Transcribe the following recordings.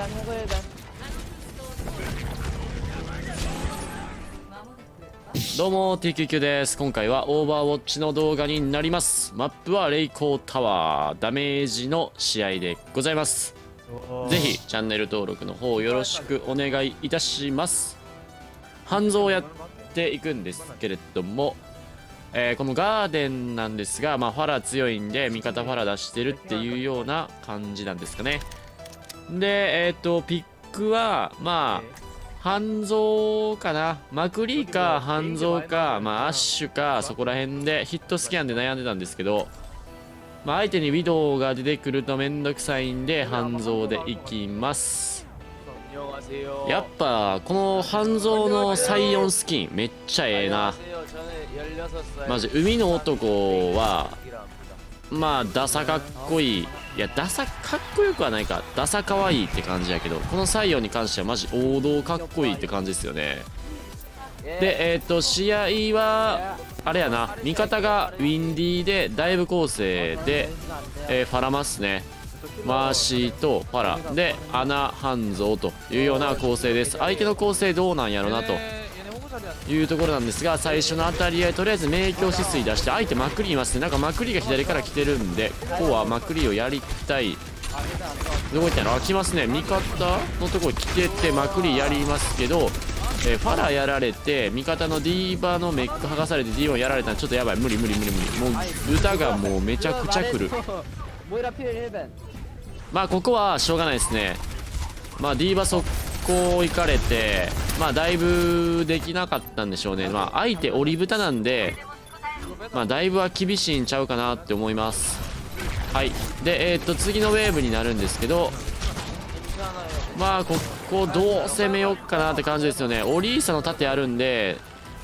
段登れる段。どうも TQQ です。今回はオーバーウォッチの動画になります。マップはレイコータワーダメージの試合でございます。ぜひチャンネル登録の方よろしくお願いいたします。ハンズをやっていくんですけれども、このガーデンなんですが、ファラ強いんで味方ファラ出してるっていうような感じなんですかね。でピックは半蔵かな、マクリーか半蔵か、アッシュか、そこら辺でヒットスキャンで悩んでたんですけど、相手にウィドウが出てくるとめんどくさいんで半蔵でいきます。やっぱこの半蔵のサイオンスキンめっちゃええな。マジ海の男はダサかっこいい、いやダサかっこよくはないか、ダサかわいいって感じやけど、このサイオンに関してはマジ王道かっこいいって感じですよね。で試合はあれやな、味方がウィンディーでダイブ構成で、ファラマスね、マーシーとファラで穴半蔵というような構成です。相手の構成どうなんやろなというところなんですが、最初の当たり合いとりあえず明鏡止水出して、相手まくりいますね。なんかまくりが左から来てるんで、ここはまくりをやりたい。どこ行ったの、開きますね。味方のとこ来ててまくりやりますけど、ファラやられて味方のディーバのメック剥がされて D1 やられたらちょっとやばい、無理、もう豚がもうめちゃくちゃ来る。ここはしょうがないですね。ディーバ速攻行かれてだいぶできなかったんでしょうね。相手オリブタなんでだいぶは厳しいんちゃうかなって思います。はい。で次のウェーブになるんですけど、ここどう攻めようかなって感じですよね。オリーサの盾あるんで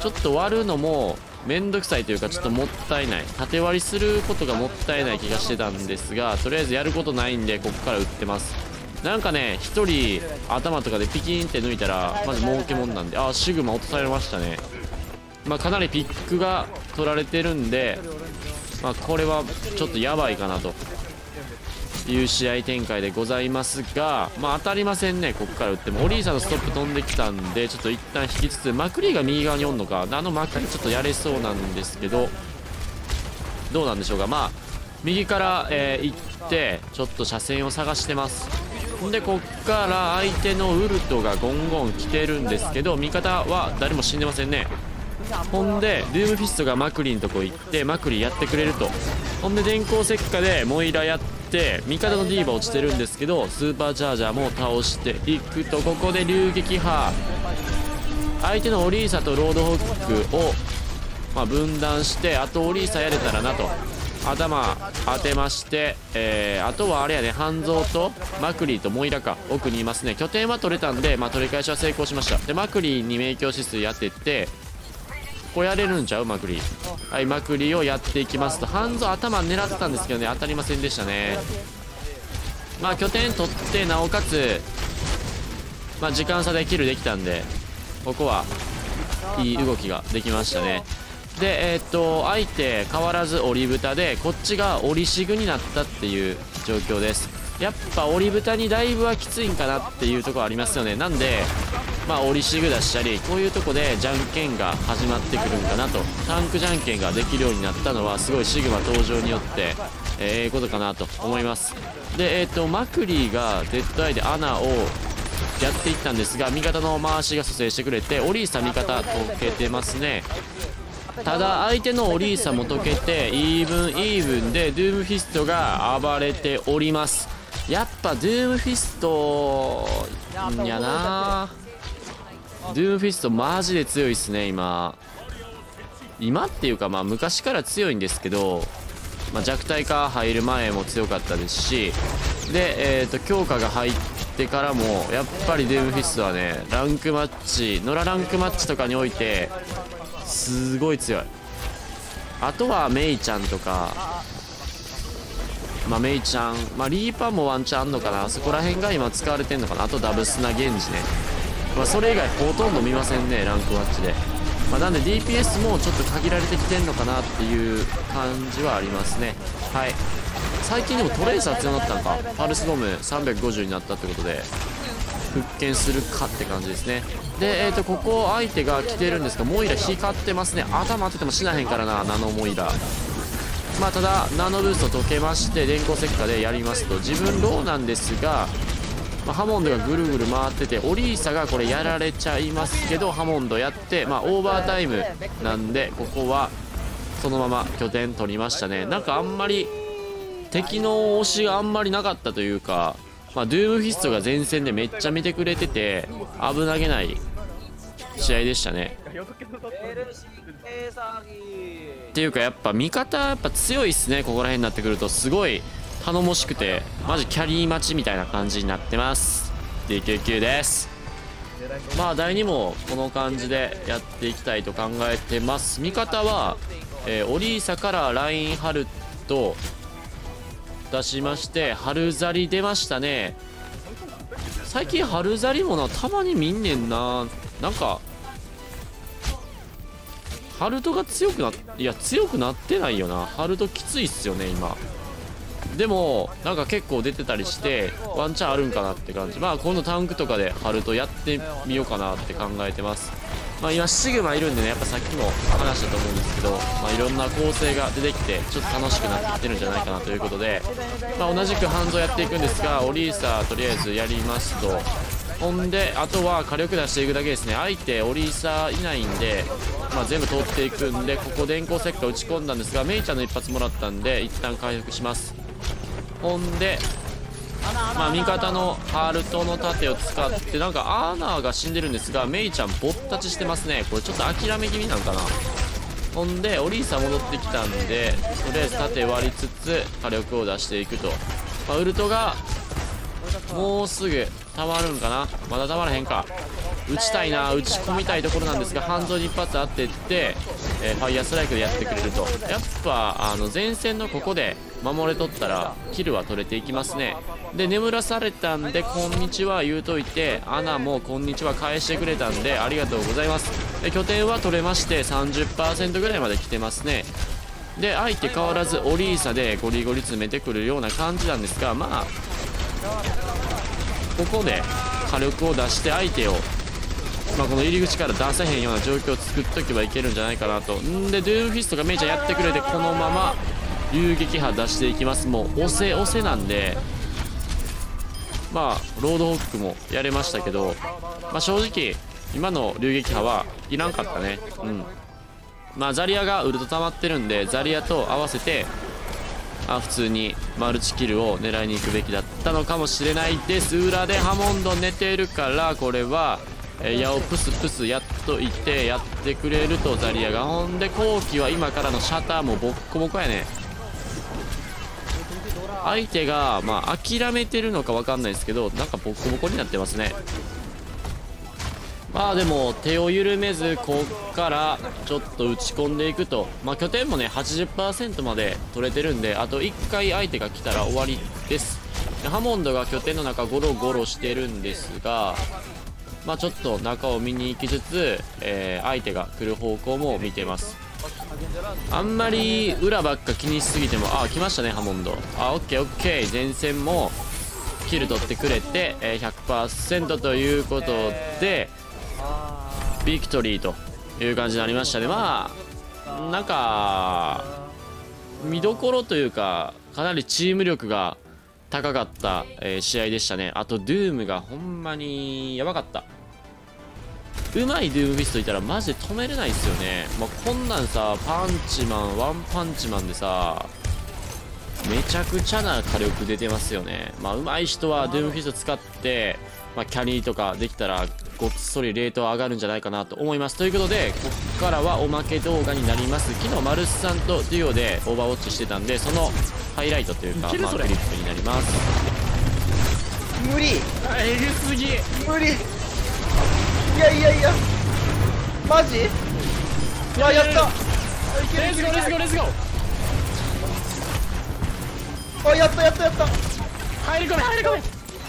ちょっと割るのもめんどくさいというか、ちょっともったいない、縦割りすることがもったいない気がしてたんですが、とりあえずやることないんでここから打ってます。なんかね、1人頭とかでピキーンって抜いたらまず儲けもんなんで、シグマ落とされましたね。かなりピックが取られてるんで、これはちょっとやばいかなという試合展開でございますが、当たりませんね。ここから打ってもオリーサのストップ飛んできたんで、ちょっと一旦引きつつ、マクリーが右側におんのか、マクリーちょっとやれそうなんですけど、どうなんでしょうか。右から、行ってちょっと車線を探してます。でこっから相手のウルトがゴンゴン来てるんですけど、味方は誰も死んでませんね。ほんでルームフィストがマクリーのとこ行ってマクリーやってくれると、ほんで電光石火でモイラやって、味方のディーバ落ちてるんですけどスーパーチャージャーも倒していくと、ここで竜撃波、相手のオリーサとロードホックを、分断して、あとオリーサやれたらなと頭当てまして、あとはあれやね、半蔵とマクリーとモイラか奥にいますね。拠点は取れたんで、取り返しは成功しました。でマクリーに明鏡止水当てて、こうやれるんちゃうマクリー。はい、マクリーをやっていきますと、半蔵頭狙ってたんですけどね、当たりませんでしたね。拠点取ってなおかつ、時間差でキルできたんで、ここはいい動きができましたね。で相手変わらずオリ豚で、こっちがオリシグになったっていう状況です。やっぱオリ豚にだいぶはきついんかなっていうところありますよね。なんでオリシグ出したり、こういうとこでじゃんけんが始まってくるんかなと、タンクじゃんけんができるようになったのはすごいシグマ登場によってことかなと思います。でマクリーがデッドアイで穴をやっていったんですが、味方の回しが蘇生してくれて、オリーサ味方溶けてますね。ただ相手のオリーサも溶けてイーブンでドゥームフィストが暴れております。やっぱドゥームフィストやな、ドゥームフィストマジで強いっすね。今っていうか昔から強いんですけど、弱体化入る前も強かったですし、で強化が入ってからもやっぱりドゥームフィストはね、ランクマッチ野良ランクマッチとかにおいてすごい強い。あとはメイちゃんとか、メイちゃん、リーパーもワンチャンあんのかな、そこら辺が今使われてんのかな。あとダブスナゲンジね、それ以外ほとんど見ませんね、ランクマッチで。なんで DPS もちょっと限られてきてんのかなっていう感じはありますね。はい。最近でもトレーサー強くなったのか、パルスボム350になったってことで、復権するかって感じですね。で、ここ相手が来てるんですが、モイラ光ってますね。頭当てても死なへんからな、ナノモイラ。まあただナノブースト溶けまして、電光石火でやりますと自分ローなんですが、まあ、ハモンドがぐるぐる回ってて、オリーサがこれやられちゃいますけど、ハモンドやって、まあ、オーバータイムなんで、ここはそのまま拠点取りましたね。なんかあんまり敵の押しがあんまりなかったというか、まあ、ドゥームフィストが前線でめっちゃ見てくれてて、危なげない試合でしたね。っていうかやっぱ味方やっぱ強いっすね。ここら辺になってくるとすごい頼もしくて、マジキャリー待ちみたいな感じになってます。 TQQ です。まあ第2もこの感じでやっていきたいと考えてます。味方は、オリーサからラインハルト出しまして、春ザリ出ましたね。最近春ザリもなたまに見んねんな。なんかハルトが強くないや強くなってないよな。ハルトきついっすよね今。でもなんか結構出てたりして、ワンチャンあるんかなって感じ。まあ今度タンクとかでハルトやってみようかなって考えてます。まあ今シグマいるんでね、やっぱさっきも話したと思うんですけど、まあいろんな構成が出てきてちょっと楽しくなってきてるんじゃないかなということで、まあ同じくハンズをやっていくんですが、オリーサとりあえずやりますと、ほんであとは火力出していくだけですね。相手オリーサいないんで、まあ、全部通っていくんで、ここ電光石火打ち込んだんですが、メイちゃんの一発もらったんで一旦回復します。ほんで、まあ、味方のハルトの盾を使って、なんかアーナーが死んでるんですが、メイちゃんぼったちしてますね。これちょっと諦め気味なんかな。ほんでオリーサ戻ってきたんで、とりあえず盾割りつつ火力を出していくと、まあ、ウルトがもうすぐたまるんかな。まだたまらへんか。打ちたいな、打ち込みたいところなんですが、ハンドに一発当てて、ファイヤーストライクでやってくれると、やっぱ前線のここで守れとったらキルは取れていきますね。で眠らされたんでこんにちは言うといて、アナもこんにちは返してくれたんでありがとうございます。で拠点は取れまして 30% ぐらいまで来てますね。で相手変わらずオリーサでゴリゴリ詰めてくるような感じなんですが、まあここで火力を出して相手を、まあ、この入り口から出せへんような状況を作っとけばいけるんじゃないかなと。んでドゥームフィストがメイちゃんやってくれて、このまま遊撃波出していきます。もう押せ押せなんで、まあロードホックもやれましたけど、まあ、正直今の遊撃波はいらんかったね。うん、まあザリアがウルト溜まってるんで、ザリアと合わせて普通にマルチキルを狙いに行くべきだったのかもしれないです。裏でハモンド寝てるから、これは矢をプスプスやっといてやってくれると、ザリアが。ほんで後期は今からのシャターもボッコボコやね。相手がまあ諦めてるのか分かんないですけど、なんかボッコボコになってますね。まあでも手を緩めず、こっからちょっと打ち込んでいくと、まあ、拠点もね 80% まで取れてるんで、あと1回相手が来たら終わりです。ハモンドが拠点の中ゴロゴロしてるんですが、まあ、ちょっと中を見に行きつつ、相手が来る方向も見てます。あんまり裏ばっか気にしすぎても、あ来ましたねハモンド、あオッケーオッケー。前線もキル取ってくれて、100% ということでビクトリーという感じになりましたね。まあなんか見どころというか、かなりチーム力が高かった、試合でしたね。あとドゥームがほんまにやばかった。うまいドゥームフィストいたらマジで止めれないですよね。まあ、こんなんさパンチマンワンパンチマンでさめちゃくちゃな火力出てますよね。まあうまい人はドゥームフィスト使って、まあ、キャリーとかできたらごっそりレートは上がるんじゃないかなと思います。ということでここからはおまけ動画になります。昨日マルスさんとデュオでオーバーウォッチしてたんで、そのハイライトというか、まあ、クリップになります。無理えぐすぎ、無理、いやいやいやマジ、うわやった、レッツゴーレッツゴーレッツゴー、あやったやったやった、入り込め入り込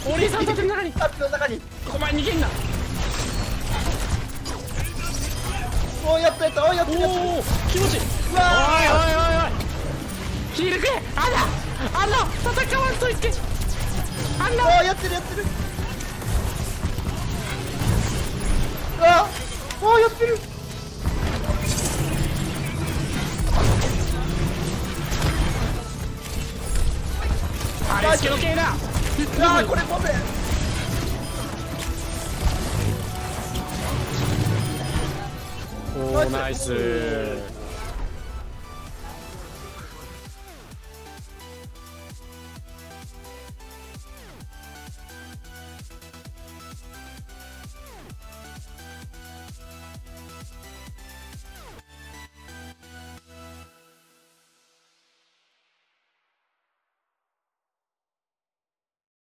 め、オリーさん盾の中に盾の中に、お前逃げんな、おーやったやったおーやったやった、おー気持ちいい、うわーおいおいおいおい、ヒールくれ、あんな戦わんといて、あんなおーやってるやってる、あああやってる。あれ気のせいだ。ああこれボム。おおナイス。